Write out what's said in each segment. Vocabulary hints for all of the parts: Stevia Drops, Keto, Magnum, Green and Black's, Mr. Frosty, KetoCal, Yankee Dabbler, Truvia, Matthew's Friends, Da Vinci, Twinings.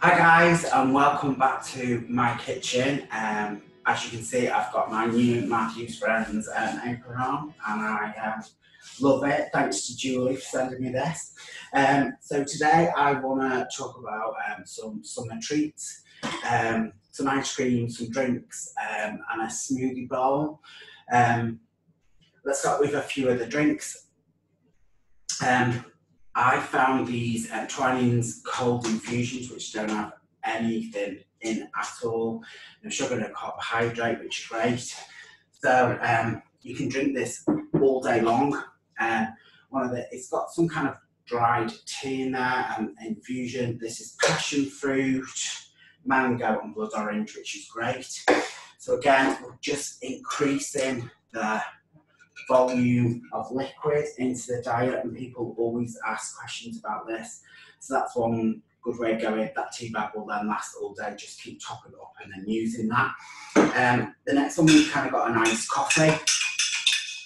Hi guys, and welcome back to my kitchen. As you can see, I've got my new Matthew's Friends apron on, and I love it. Thanks to Julie for sending me this. So today I want to talk about some summer treats, some ice cream, some drinks, and a smoothie bowl. Let's start with a few of the drinks. I found these Twinings cold infusions, which don't have anything in at all. No sugar, no carbohydrate, which is great. So you can drink this all day long. It's got some kind of dried tea in there and infusion. This is passion fruit, mango and blood orange, which is great. So again, we're just increasing the volume of liquid into the diet, and people always ask questions about this, so that's one good way of going. That tea bag will then last all day, just keep topping up and then using that. The next one, we've kind of got an iced coffee,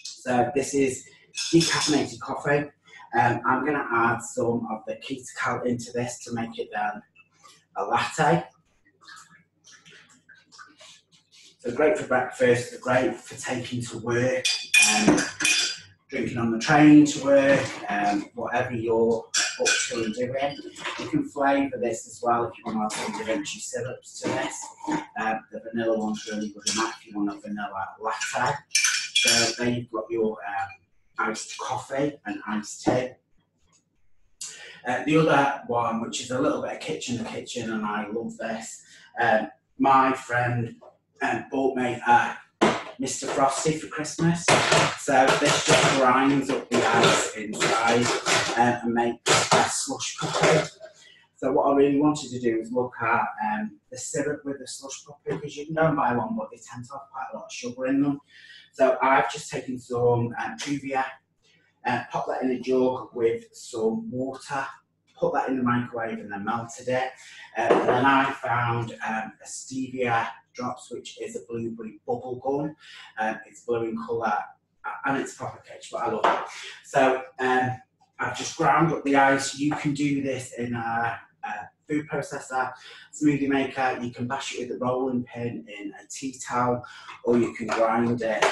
so this is decaffeinated coffee. I'm going to add some of the KetoCal into this to make it then a latte. So great for breakfast, great for taking to work, drinking on the train to work, whatever you're up to and doing. You can flavour this as well if you want to add some Da Vinci syrups to this. The vanilla one's really good in that if you want a vanilla latte. So there you've got your iced coffee and iced tea. The other one, which is a little bit of kitchen, and I love this. My friend bought me Mr. Frosty for Christmas, so this just grinds up the ice inside and makes a slush puppy. So what I really wanted to do is look at the syrup with the slush puppy, because you can go and buy one, but they tend to have quite a lot of sugar in them. So I've just taken some Truvia, popped that in a jug with some water, put that in the microwave and then melted it. And then I found a Stevia Drops, which is a blueberry bubble gum. It's blue in colour and it's proper kitsch, but I love it. So I've just ground up the ice. You can do this in a food processor, smoothie maker. You can bash it with a rolling pin in a tea towel, or you can grind it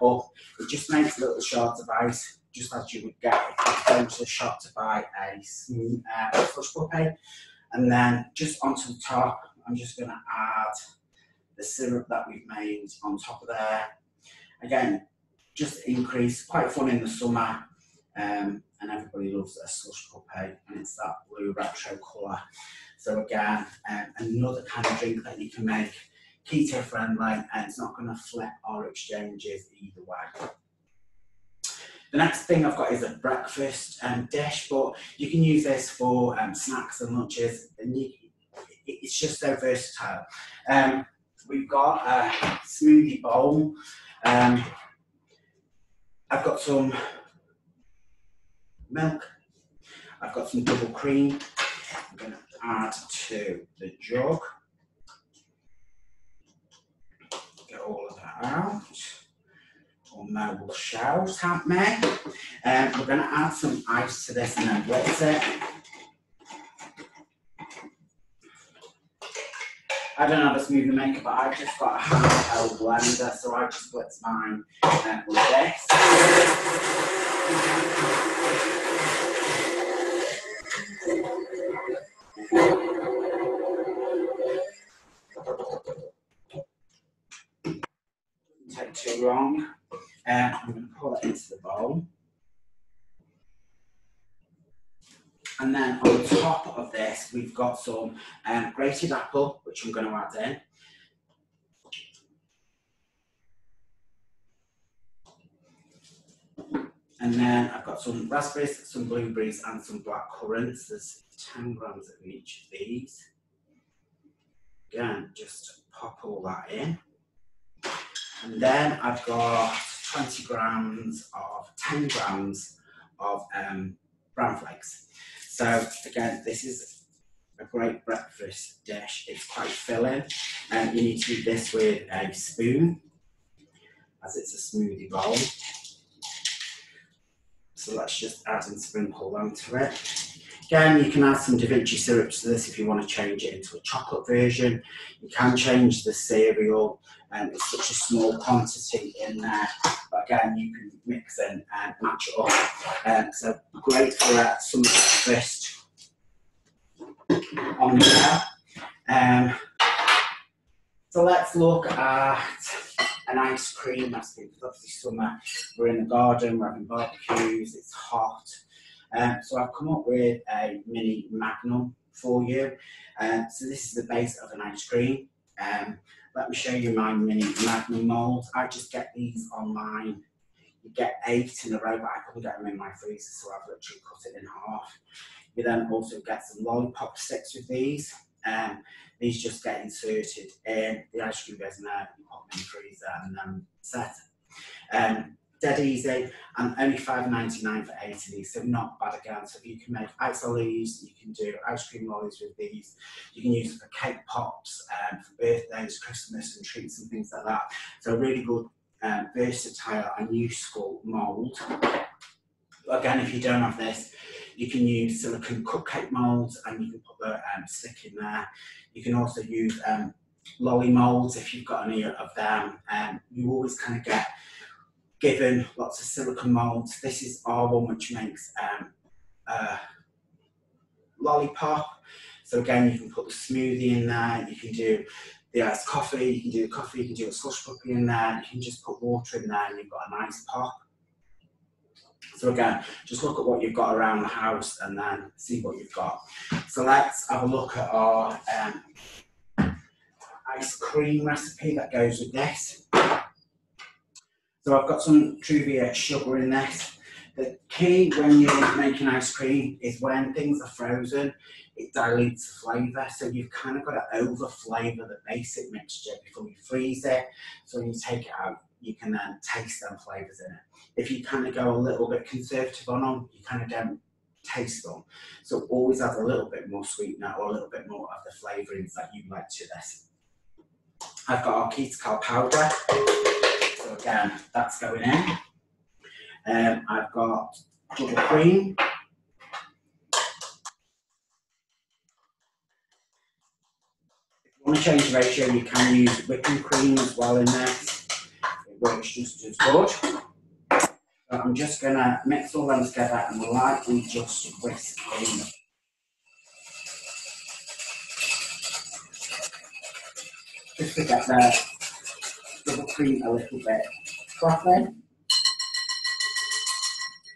up. It just makes little shards of ice, just as you would get if you go to the shop to buy a slush puppy. And then just onto the top, I'm just going to add the syrup that we've made on top of there. Again, just increase, quite fun in the summer, and everybody loves a slush puppy, and it's that blue retro colour. So again, another kind of drink that you can make keto friendly, and it's not going to flip our exchanges either way. The next thing I've got is a breakfast dish, but you can use this for snacks and lunches, and it's just so versatile. We've got a smoothie bowl. I've got some milk. I've got some double cream. I'm going to add to the jug. Get all of that out. Or Mo will shout at me. We're going to add some ice to this and then blitz it. I don't have a smoothie maker, but I've just got a handheld blender, so I just blitz mine with this. Doesn't take too long. I'm going to pour it into the bowl. And then on top of this, we've got some grated apple, which I'm going to add in. And then I've got some raspberries, some blueberries, and some black currants. There's 10 grams of each of these. Again, just pop all that in. And then I've got 10 grams of brown flakes. So again, this is a great breakfast dish. It's quite filling, and you need to do this with a spoon, as it's a smoothie bowl. So let's just add and sprinkle them to it. Again, you can add some Da Vinci syrups to this if you want to change it into a chocolate version. You can change the cereal, and it's such a small quantity in there. But again, you can mix in and match it up. So great for some breakfast on there. So let's look at an ice cream. That's been lovely summer. We're in the garden, we're having barbecues, it's hot. So I've come up with a mini Magnum for you. So this is the base of an ice cream. Let me show you my mini Magnum moulds. I just get these online. You get 8 in a row, but I couldn't get them in my freezer, so I've literally cut it in half. You then also get some lollipop sticks with these. These just get inserted in, the ice cream goes in there, you pop them in the freezer and then set. Dead easy, and only $5.99 for 8 of these, so not bad again. So you can make ice lollies, you can do ice cream lollies with these, you can use them for cake pops, for birthdays, Christmas and treats and things like that. So really good, versatile and useful mould. Again, if you don't have this, you can use silicone cupcake moulds and you can put the stick in there. You can also use lolly moulds if you've got any of them. You always kind of get given lots of silicone moulds. This is our one which makes lollipop. So again, you can put the smoothie in there, you can do the iced coffee, you can do the coffee, you can do a slush puppy in there, you can just put water in there and you've got a nice pop. So again, just look at what you've got around the house and then see what you've got. So let's have a look at our ice cream recipe that goes with this. So I've got some Truvia sugar in this. The key when you're making ice cream is when things are frozen, it dilutes the flavour. So you've kind of got to over flavour the basic mixture before you freeze it. So when you take it out, you can then taste them flavours in it. If you kind of go a little bit conservative on them, you kind of don't taste them. So always add a little bit more sweetener or a little bit more of the flavourings that you like to this. I've got our KetoCal powder. So again, that's going in. I've got double cream. If you want to change the ratio, you can use whipping cream as well in this. Works just as good. But I'm just going to mix all them together and lightly just whisk in. Just to get the double cream a little bit frothy.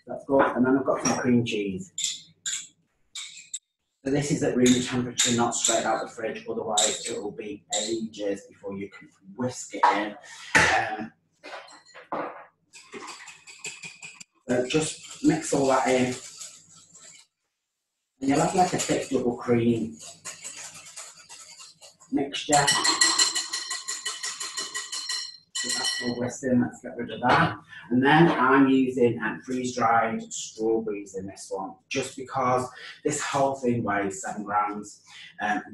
That's good. And then I've got some cream cheese. So this is at room temperature, not straight out the fridge, otherwise it will be ages before you can whisk it in. So just mix all that in, and you'll have like a thick double cream mixture. So that's all whisked in, let's get rid of that. And then I'm using freeze-dried strawberries in this one, just because this whole thing weighs 7 grams.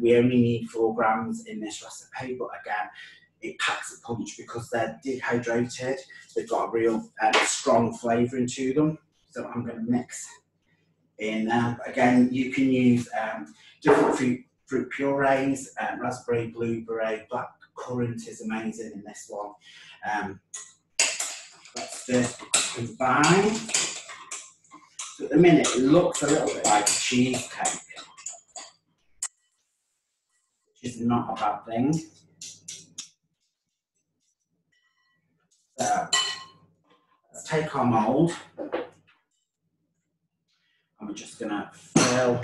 We only need 4 grams in this recipe, but again, it packs a punch because they're dehydrated. They've got a real strong flavouring to them. So I'm going to mix in there. Again, you can use different fruit purees, raspberry, blueberry, black currant is amazing in this one. Let's just combine. So at the minute, it looks a little bit like a cheesecake, which is not a bad thing. So let's take our mould and we're just going to fill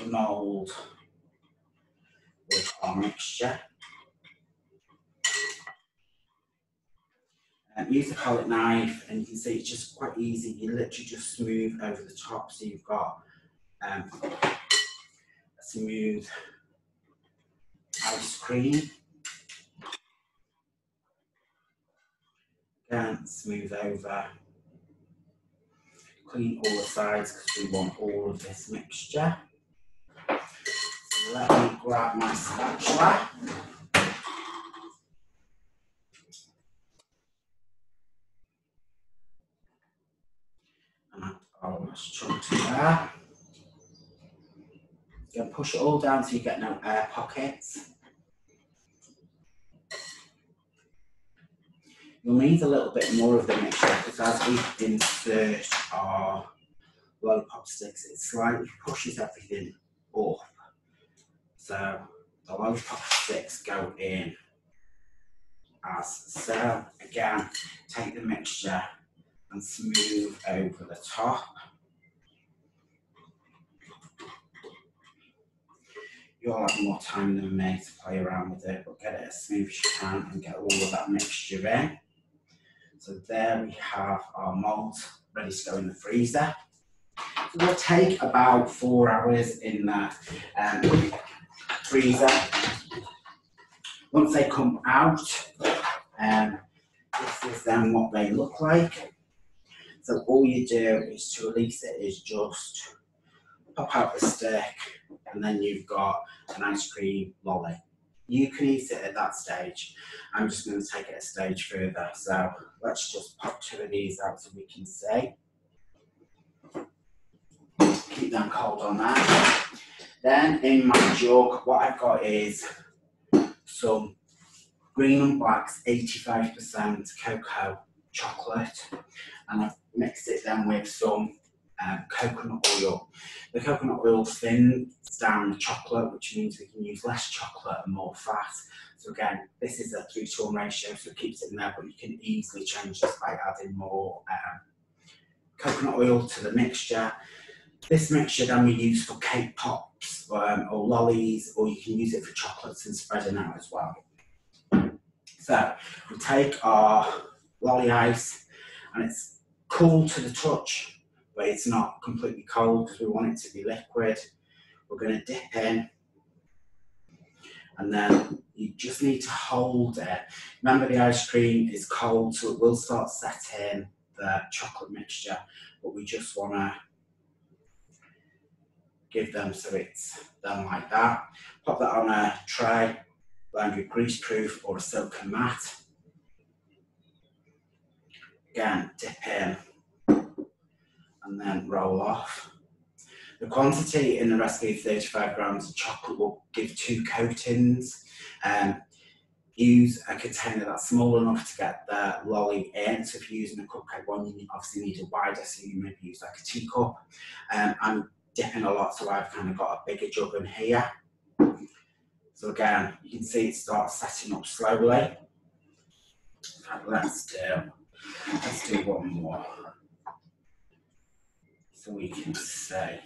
the mould with our mixture. Use the palette knife and you can see it's just quite easy. You literally just smooth over the top so you've got a smooth ice cream. Again, smooth over. Clean all the sides because we want all of this mixture. So let me grab my spatula. Chunks there. You're going to push it all down so you get no air pockets. You'll need a little bit more of the mixture because as we insert our lollipop sticks, it slightly pushes everything up. So the lollipop sticks go in as so. Again, take the mixture and smooth over the top. You'll have more time than me to play around with it, but get it as smooth as you can and get all of that mixture in. So there we have our mould ready to go in the freezer. It will take about 4 hours in the freezer. Once they come out, this is then what they look like. So all you do is to release it is just pop out the stick and then you've got an ice cream lolly. You can eat it at that stage. I'm just going to take it a stage further. So let's just pop 2 of these out so we can see. Keep them cold on that. Then in my jug, what I've got is some Green and Black's 85% cocoa chocolate. And I've mixed it then with some coconut oil. The coconut oil thins down the chocolate, which means we can use less chocolate and more fat. So again, this is a 3-to-1 ratio, so it keeps it in there, but you can easily change this by adding more coconut oil to the mixture. This mixture then we use for cake pops or lollies, or you can use it for chocolates and spreading out as well. So we take our lolly ice, and it's cool to the touch, but it's not completely cold because we want it to be liquid. We're going to dip in, and then you just need to hold it. Remember, the ice cream is cold, so it will start setting the chocolate mixture, but we just want to give them so it's done like that. Pop that on a tray, lined with greaseproof or a silken mat. Again, dip in, and then roll off. The quantity in the recipe of 35 grams of chocolate will give 2 coatings. Use a container that's small enough to get the lolly in. So if you're using a cupcake one, you obviously need a wider, so you maybe use like a teacup. I'm dipping a lot, so I've kind of got a bigger jug in here. So again, you can see it starts setting up slowly. Let's do one more, so we can see.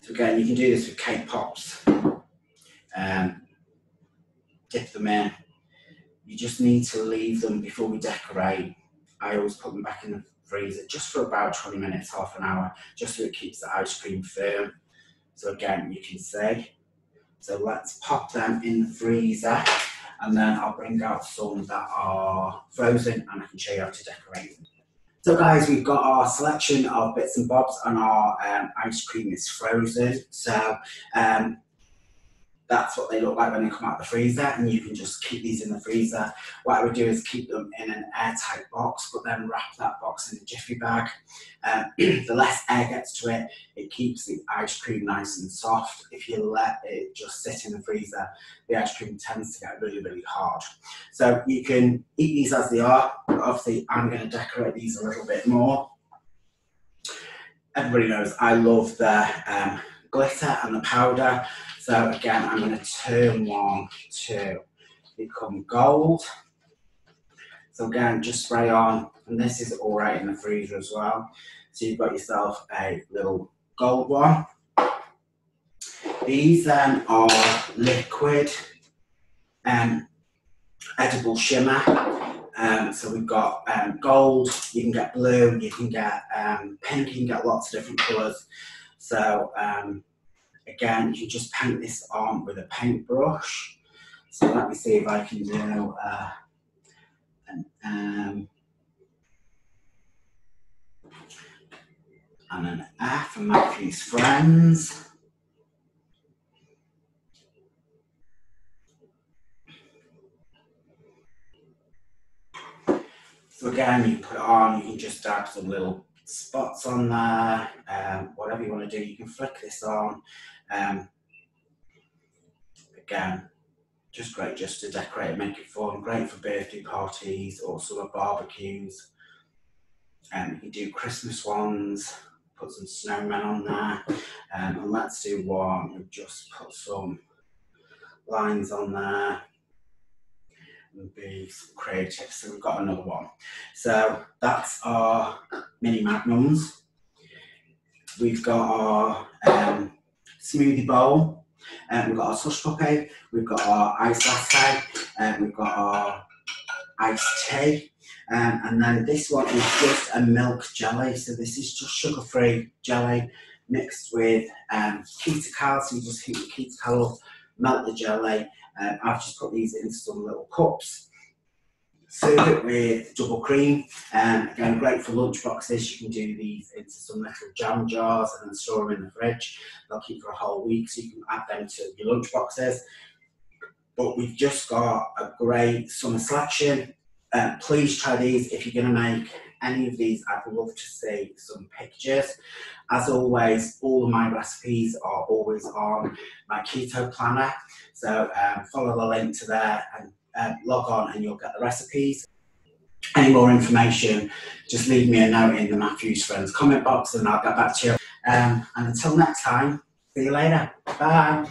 So again, you can do this with cake pops. Dip them in. You just need to leave them before we decorate. I always put them back in the freezer just for about 20 minutes, half an hour, just so it keeps the ice cream firm. So again, you can see. So let's pop them in the freezer, and then I'll bring out some that are frozen and I can show you how to decorate them. So guys, we've got our selection of bits and bobs, and our ice cream is frozen. So that's what they look like when they come out of the freezer, and you can just keep these in the freezer. What I would do is keep them in an airtight box, but then wrap that box in a jiffy bag. The less air gets to it, it keeps the ice cream nice and soft. If you let it just sit in the freezer, the ice cream tends to get really, really hard. So you can eat these as they are, but obviously I'm going to decorate these a little bit more. Everybody knows I love the glitter and the powder. So again, I'm going to turn one to become gold. So again, just spray on, and this is all right in the freezer as well. So you've got yourself a little gold one. These then are liquid edible shimmer. So we've got gold, you can get blue, you can get pink, you can get lots of different colours. So again, you just paint this on with a paintbrush. So let me see if I can do an F for Matthew's Friends. So again, you put it on, you can just dab some little spots on there, whatever you want to do. You can flick this on. Again, just great just to decorate and make it fun. Great for birthday parties or summer barbecues. You can do Christmas ones, put some snowmen on there. And let's do one and just put some lines on there and be some creative. So we've got another one. So that's our mini Magnums. We've got our smoothie bowl, and we've got our slush puppy, we've got our ice latte, and we've got our iced tea. And then this one is just a milk jelly. So this is just sugar-free jelly mixed with KetoCal. So you just heat the KetoCal up, melt the jelly. I've just put these into some little cups. Serve it with double cream. Again, great for lunch boxes. You can do these into some little jam jars and then store them in the fridge. They'll keep for a whole week, so you can add them to your lunch boxes. But we've just got a great summer selection. Please try these if you're going to make any of these. I'd love to see some pictures. As always, all of my recipes are always on my keto planner, so follow the link to there and log on and you'll get the recipes. Any more information, just leave me a note in the Matthew's Friends comment box and I'll get back to you. And until next time, see you later. Bye.